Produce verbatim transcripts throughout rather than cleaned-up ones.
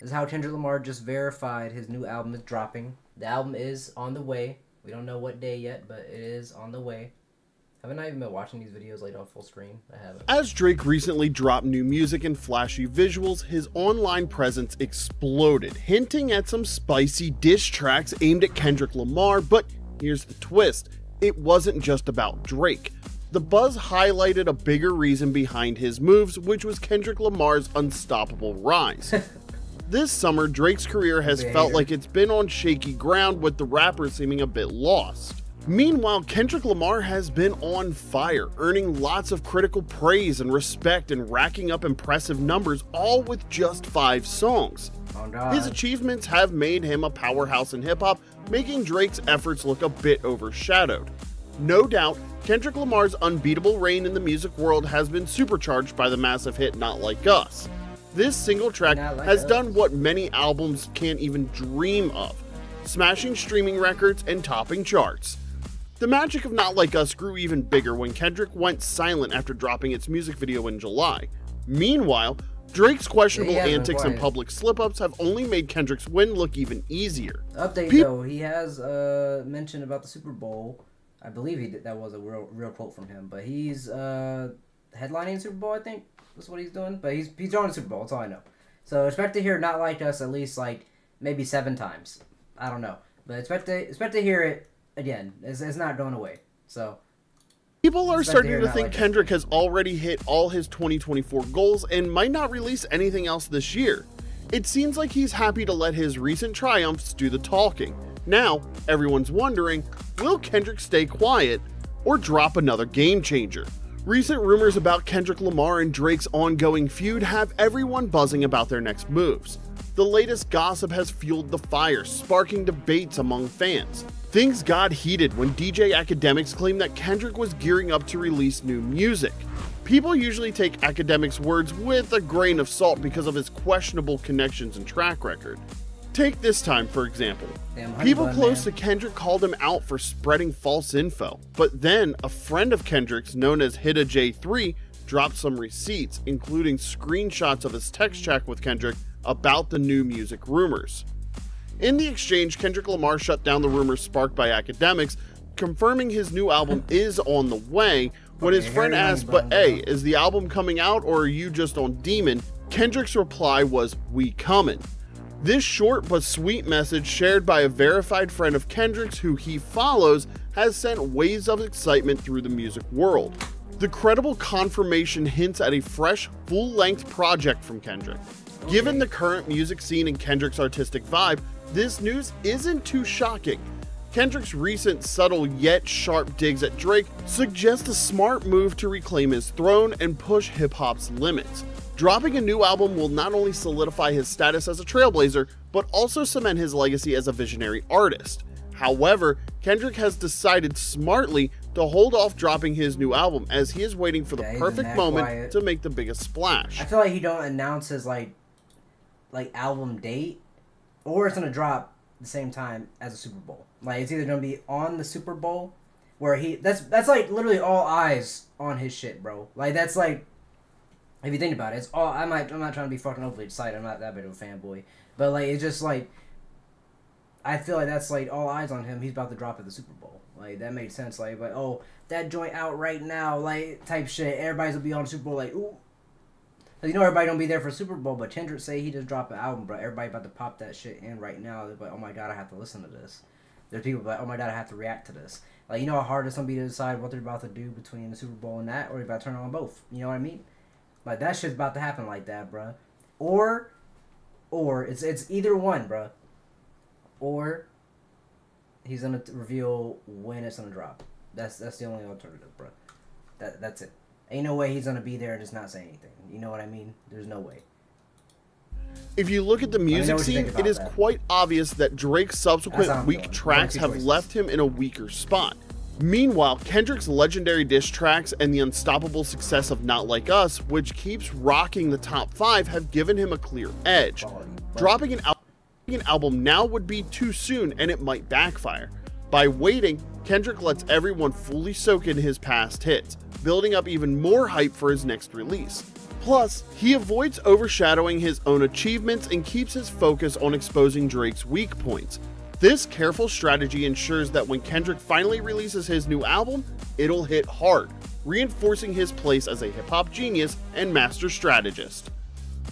is how Kendrick Lamar just verified his new album is dropping. The album is on the way. We don't know what day yet, but it is on the way. Haven't I even been watching these videos laid on full screen? I haven't. As Drake recently dropped new music and flashy visuals, his online presence exploded, hinting at some spicy diss tracks aimed at Kendrick Lamar, but here's the twist. It wasn't just about Drake. The buzz highlighted a bigger reason behind his moves, which was Kendrick Lamar's unstoppable rise. This summer, Drake's career has Bader. felt like it's been on shaky ground, with the rapper seeming a bit lost. Meanwhile, Kendrick Lamar has been on fire, earning lots of critical praise and respect and racking up impressive numbers, all with just five songs. Oh, His achievements have made him a powerhouse in hip-hop, making Drake's efforts look a bit overshadowed. No doubt, Kendrick Lamar's unbeatable reign in the music world has been supercharged by the massive hit Not Like Us. This single track like has us. done what many albums can't even dream of, smashing streaming records and topping charts. The magic of Not Like Us grew even bigger when Kendrick went silent after dropping its music video in July. Meanwhile, Drake's questionable yeah, antics and public slip-ups have only made Kendrick's win look even easier. Update Pe though, he has uh, mentioned about the Super Bowl. I believe he did, that was a real, real quote from him, but he's uh, headlining the Super Bowl, I think. That's what he's doing, but he's he's on the Super Bowl. That's all I know. So expect to hear Not Like Us at least like maybe seven times. I don't know, but expect to expect to hear it again. It's, it's not going away. So people are starting to, to think like Kendrick has already hit all his twenty twenty-four goals and might not release anything else this year. It seems like he's happy to let his recent triumphs do the talking. Now everyone's wondering, will Kendrick stay quiet or drop another game changer? Recent rumors about Kendrick Lamar and Drake's ongoing feud have everyone buzzing about their next moves. The latest gossip has fueled the fire, sparking debates among fans. Things got heated when D J Akademiks claimed that Kendrick was gearing up to release new music. People usually take Akademiks' words with a grain of salt because of his questionable connections and track record. Take this time, for example. Damn, People fun, close man. to Kendrick called him out for spreading false info, but then a friend of Kendrick's, known as Hitta J three, dropped some receipts, including screenshots of his text chat with Kendrick about the new music rumors. In the exchange, Kendrick Lamar shut down the rumors sparked by Akademiks, confirming his new album is on the way. When his friend asked, but hey, is the album coming out or are you just on Demon? Kendrick's reply was, we comin'. This short but sweet message, shared by a verified friend of Kendrick's who he follows, has sent waves of excitement through the music world. The credible confirmation hints at a fresh, full-length project from Kendrick. Okay. Given the current music scene and Kendrick's artistic vibe, this news isn't too shocking. Kendrick's recent subtle yet sharp digs at Drake suggest a smart move to reclaim his throne and push hip-hop's limits. Dropping a new album will not only solidify his status as a trailblazer, but also cement his legacy as a visionary artist. However, Kendrick has decided smartly to hold off dropping his new album, as he is waiting for the yeah, perfect moment quiet. to make the biggest splash. I feel like he don't announce his like, like album date, or it's gonna drop the same time as the Super Bowl. Like it's either gonna be on the Super Bowl, where he that's that's like literally all eyes on his shit, bro. Like that's like. If you think about it, it's all I might. I'm not trying to be fucking overly excited. I'm not that big of a fanboy, but like it's just like I feel like that's like all eyes on him. He's about to drop at the Super Bowl. Like that made sense. Like, but oh, that joint out right now, like type shit. Everybody's gonna be on the Super Bowl. Like, ooh, you know, everybody don't be there for Super Bowl. But Kendrick say he just dropped an album, bro. Everybody about to pop that shit in right now. They're like, oh my god, I have to listen to this. There's people like, oh my god, I have to react to this. Like, you know how hard it's gonna be to decide what they're about to do between the Super Bowl and that, or you're about to turn on both. You know what I mean? Like that shit's about to happen like that, bruh. Or, or it's it's either one, bruh. Or he's gonna reveal when it's gonna drop. That's that's the only alternative, bruh. That that's it. Ain't no way he's gonna be there and just not say anything. You know what I mean? There's no way. If you look at the music scene, it is that. quite obvious that Drake's subsequent weak tracks have choices. left him in a weaker spot. Meanwhile, Kendrick's legendary diss tracks and the unstoppable success of Not Like Us, which keeps rocking the top five, have given him a clear edge. Dropping an, al an album now would be too soon, and it might backfire. By waiting, Kendrick lets everyone fully soak in his past hits, building up even more hype for his next release. Plus, he avoids overshadowing his own achievements and keeps his focus on exposing Drake's weak points. This careful strategy ensures that when Kendrick finally releases his new album, it'll hit hard, reinforcing his place as a hip-hop genius and master strategist.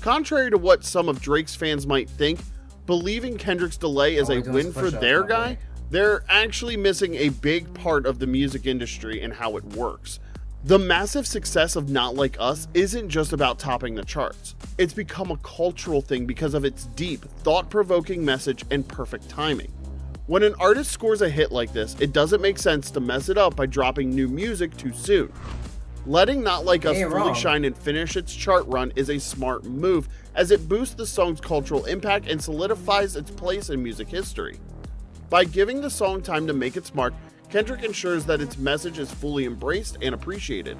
Contrary to what some of Drake's fans might think, believing Kendrick's delay is a win for their guy, they're actually missing a big part of the music industry and how it works. The massive success of Not Like Us isn't just about topping the charts. It's become a cultural thing because of its deep, thought-provoking message and perfect timing. When an artist scores a hit like this, it doesn't make sense to mess it up by dropping new music too soon. Letting Not Like Us fully shine and finish its chart run is a smart move, as it boosts the song's cultural impact and solidifies its place in music history. By giving the song time to make its mark, Kendrick ensures that its message is fully embraced and appreciated.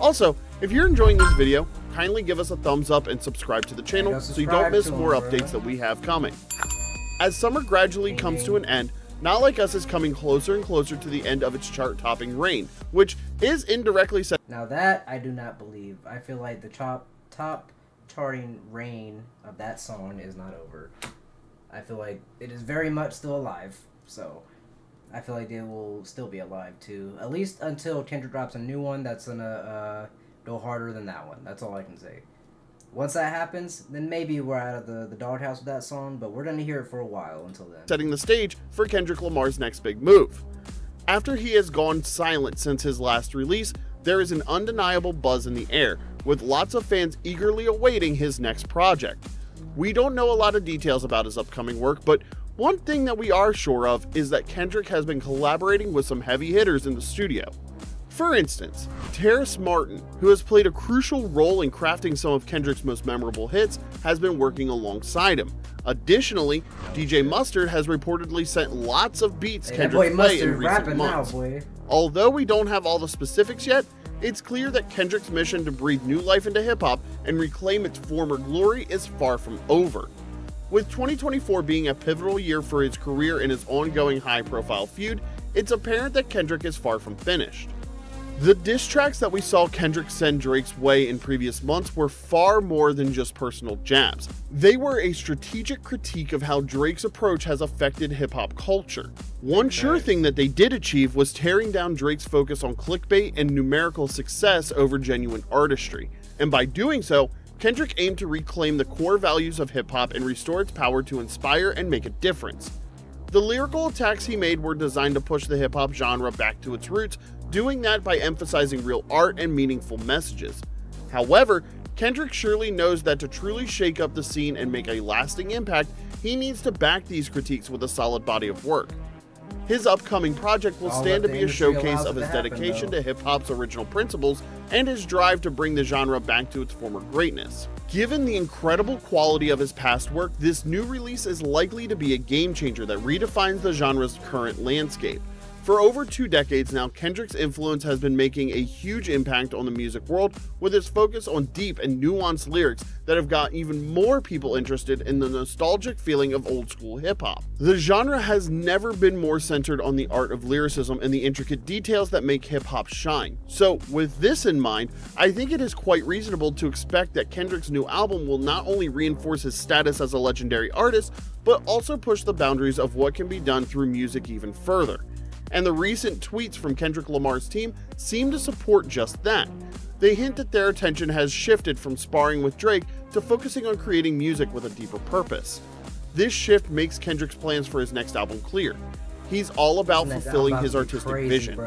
Also, if you're enjoying this video, kindly give us a thumbs up and subscribe to the channel so you don't miss more updates that we have coming. As summer gradually comes to an end, Not Like Us is coming closer and closer to the end of its chart-topping reign, which is indirectly said. Now that I do not believe. I feel like the top, top charting reign of that song is not over. I feel like it is very much still alive, so I feel like they will still be alive too, at least until Kendrick drops a new one that's gonna uh, go harder than that one. That's all I can say. Once that happens, then maybe we're out of the, the doghouse with that song, but we're gonna hear it for a while until then. Setting the stage for Kendrick Lamar's next big move. After he has gone silent since his last release, there is an undeniable buzz in the air, with lots of fans eagerly awaiting his next project. We don't know a lot of details about his upcoming work, but one thing that we are sure of is that Kendrick has been collaborating with some heavy hitters in the studio. For instance, Terrace Martin, who has played a crucial role in crafting some of Kendrick's most memorable hits, has been working alongside him. Additionally, D J Mustard has reportedly sent lots of beats hey, Kendrick played in recent months. Now, although we don't have all the specifics yet, it's clear that Kendrick's mission to breathe new life into hip-hop and reclaim its former glory is far from over. With twenty twenty-four being a pivotal year for his career and his ongoing high-profile feud, it's apparent that Kendrick is far from finished. The diss tracks that we saw Kendrick send Drake's way in previous months were far more than just personal jabs. They were a strategic critique of how Drake's approach has affected hip-hop culture. One sure thing that they did achieve was tearing down Drake's focus on clickbait and numerical success over genuine artistry, and by doing so, Kendrick aimed to reclaim the core values of hip-hop and restore its power to inspire and make a difference. The lyrical attacks he made were designed to push the hip-hop genre back to its roots, doing that by emphasizing real art and meaningful messages. However, Kendrick surely knows that to truly shake up the scene and make a lasting impact, he needs to back these critiques with a solid body of work. His upcoming project will stand to be a showcase of his dedication to hip-hop's original principles and his drive to bring the genre back to its former greatness. Given the incredible quality of his past work, this new release is likely to be a game-changer that redefines the genre's current landscape. For over two decades now, Kendrick's influence has been making a huge impact on the music world, with his focus on deep and nuanced lyrics that have got even more people interested in the nostalgic feeling of old-school hip-hop. The genre has never been more centered on the art of lyricism and the intricate details that make hip-hop shine. So, with this in mind, I think it is quite reasonable to expect that Kendrick's new album will not only reinforce his status as a legendary artist, but also push the boundaries of what can be done through music even further. And the recent tweets from Kendrick Lamar's team seem to support just that. They hint that their attention has shifted from sparring with Drake to focusing on creating music with a deeper purpose. This shift makes Kendrick's plans for his next album clear. He's all about fulfilling his artistic vision.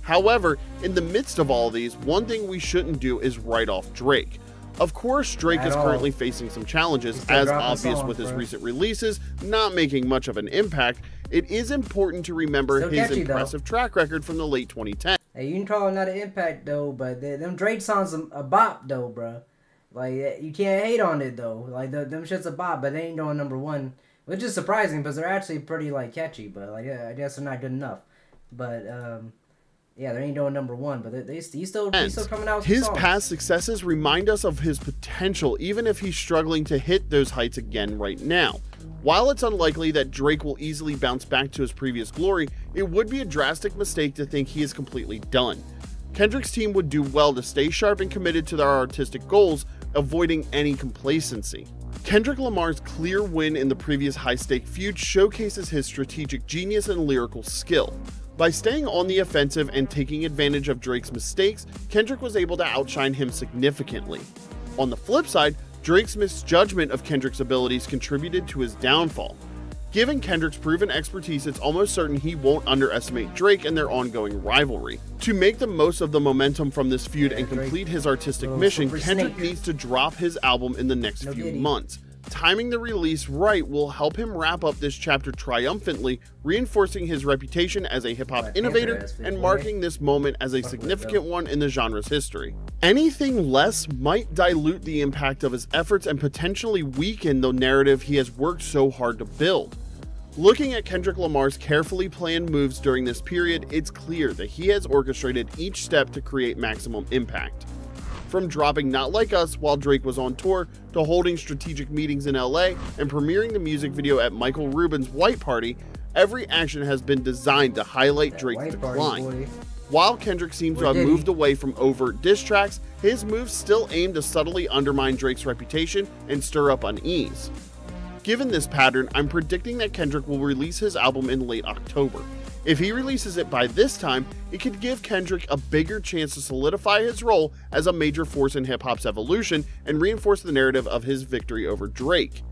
However, in the midst of all these, one thing we shouldn't do is write off Drake. Of course, Drake is currently facing some challenges, as obvious with his recent releases not making much of an impact. It is important to remember so his catchy, impressive though. track record from the late twenty tens. Hey, you can call it not an impact, though, but they, them Drake songs a, a bop, though, bro. Like, you can't hate on it, though. Like, the, them shit's a bop, but they ain't doing number one, which is surprising because they're actually pretty, like, catchy, but, like, yeah, I guess they're not good enough. But, um... yeah, they ain't doing number one, but they, they, he's, still, he's still coming out with His songs. past successes remind us of his potential, even if he's struggling to hit those heights again right now. While it's unlikely that Drake will easily bounce back to his previous glory, it would be a drastic mistake to think he is completely done. Kendrick's team would do well to stay sharp and committed to their artistic goals, avoiding any complacency. Kendrick Lamar's clear win in the previous high-stake feud showcases his strategic genius and lyrical skill. By staying on the offensive and taking advantage of Drake's mistakes, Kendrick was able to outshine him significantly. On the flip side, Drake's misjudgment of Kendrick's abilities contributed to his downfall. Given Kendrick's proven expertise, it's almost certain he won't underestimate Drake and their ongoing rivalry. To make the most of the momentum from this feud and complete his artistic mission, Kendrick needs to drop his album in the next few months. Timing the release right will help him wrap up this chapter triumphantly, reinforcing his reputation as a hip-hop innovator and marking this moment as a significant one in the genre's history. Anything less might dilute the impact of his efforts and potentially weaken the narrative he has worked so hard to build. Looking at Kendrick Lamar's carefully planned moves during this period, it's clear that he has orchestrated each step to create maximum impact. From dropping Not Like Us while Drake was on tour, to holding strategic meetings in L A and premiering the music video at Michael Rubin's White Party, every action has been designed to highlight Drake's decline. While Kendrick seems to have moved away from overt diss tracks, his moves still aim to subtly undermine Drake's reputation and stir up unease. Given this pattern, I'm predicting that Kendrick will release his album in late October. If he releases it by this time, it could give Kendrick a bigger chance to solidify his role as a major force in hip-hop's evolution and reinforce the narrative of his victory over Drake.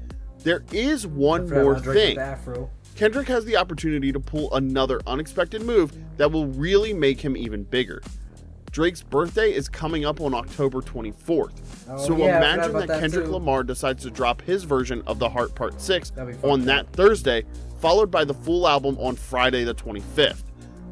There is one more thing. Kendrick has the opportunity to pull another unexpected move that will really make him even bigger. Drake's birthday is coming up on October twenty-fourth, oh, so yeah, imagine that, that Kendrick too. Lamar decides to drop his version of the Heart Part six on that Thursday, followed by the full album on Friday the twenty-fifth.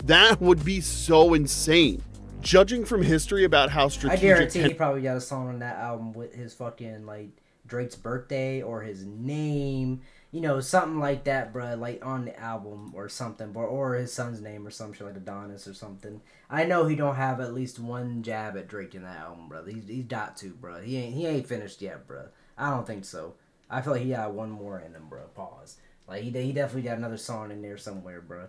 That would be so insane. Judging from history about how strategic... I guarantee Ken he probably got a song on that album with his fucking, like, Drake's birthday or his name. You know, something like that, bruh. Like, on the album or something. Or, or his son's name or some shit like Adonis or something. I know he don't have at least one jab at Drake in that album, brother. He's, he's got to, bruh. He ain't, he ain't finished yet, bruh. I don't think so. I feel like he got one more in him, bruh. Pause. Like, he, he definitely got another song in there somewhere, bro.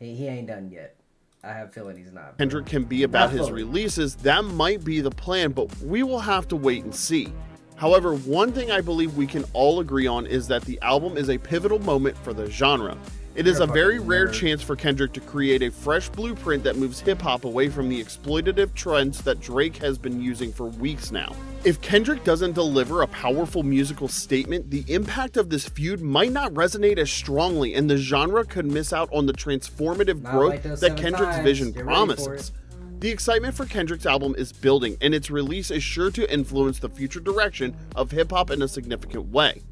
He, he ain't done yet. I have a feeling he's not. Bro. Kendrick can be about his releases. That might be the plan, but we will have to wait and see. However, one thing I believe we can all agree on is that the album is a pivotal moment for the genre. It is a very rare chance for Kendrick to create a fresh blueprint that moves hip-hop away from the exploitative trends that Drake has been using for weeks now. If Kendrick doesn't deliver a powerful musical statement, the impact of this feud might not resonate as strongly, and the genre could miss out on the transformative growth that Kendrick's vision promises. The excitement for Kendrick's album is building, and its release is sure to influence the future direction of hip-hop in a significant way.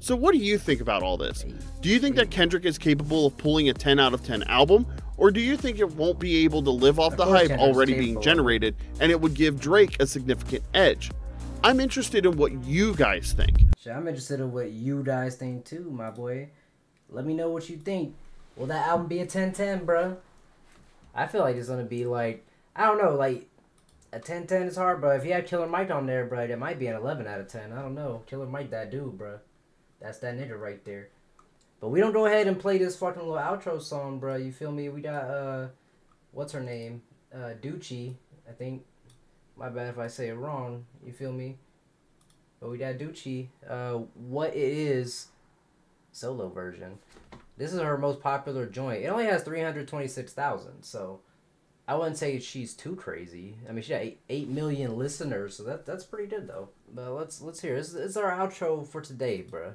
So what do you think about all this? Do you think that Kendrick is capable of pulling a ten out of ten album? Or do you think it won't be able to live off the hype already being generated and it would give Drake a significant edge? I'm interested in what you guys think. I'm interested in what you guys think too, my boy. Let me know what you think. Will that album be a ten ten, bro? I feel like it's going to be like, I don't know, like a ten ten is hard, bro. If you have Killer Mike on there, bro, it might be an eleven out of ten. I don't know. Killer Mike, that dude, bro. That's that nigga right there. But we don't go ahead and play this fucking little outro song, bro. You feel me? We got, uh, what's her name? Uh, Ducci, I think. My bad if I say it wrong. You feel me? But we got Ducci. Uh, What It Is solo version. This is her most popular joint. It only has three hundred twenty-six thousand, so I wouldn't say she's too crazy. I mean, she got eight million listeners, so that that's pretty good, though. But let's, let's hear it. It's, it's our outro for today, bro.